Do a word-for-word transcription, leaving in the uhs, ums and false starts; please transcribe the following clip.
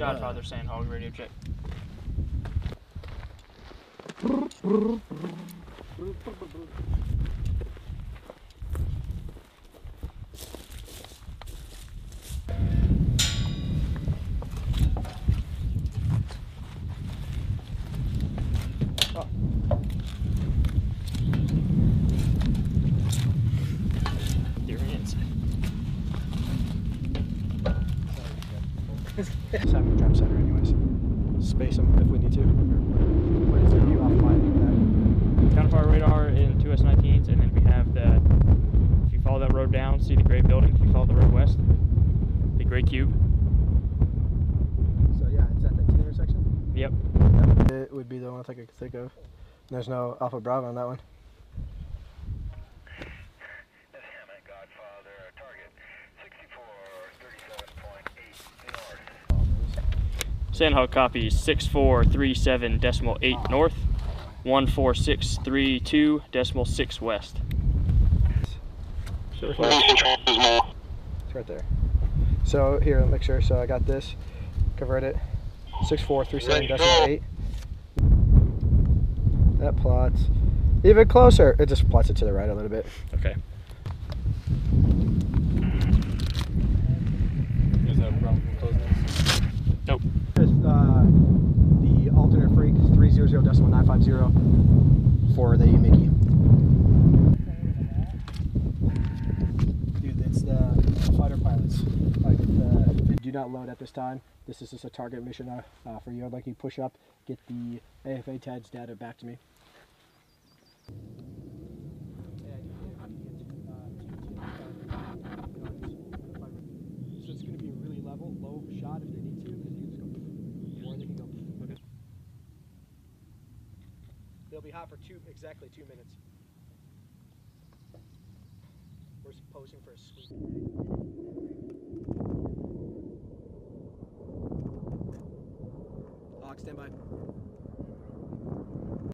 Godfather Sandhog radio check. Let's have a trap center anyways. Space them if we need to. What is the view off line? Counterfire radar in two S nineteens, and then we have that. If you follow that road down, see the gray building. If you follow the road west, the gray cube. So yeah, it's at that T intersection? Yep. It would be the only thing I could think of. There's no Alpha Bravo on that one. Sandhog copies six four three seven decimal eight north, one four six three two decimal six west. So it's right there. So here, make sure. So I got this. Convert it. six four three seven decimal eight. That plots even closer. It just plots it to the right a little bit. Okay. Is that a problem with closing this? Nope. Uh, the alternate freak three zero zero decimal nine five zero for the Mickey. Dude, it's the fighter pilots. Like, the, they do not load at this time. This is just a target mission uh, uh, for you. I'd like you push up, get the A F A T E D's data back to me. So it's going to be a really level, low shot if they need to. They'll be hot for two, exactly two minutes. We're posing for a sweep. Lock, stand by.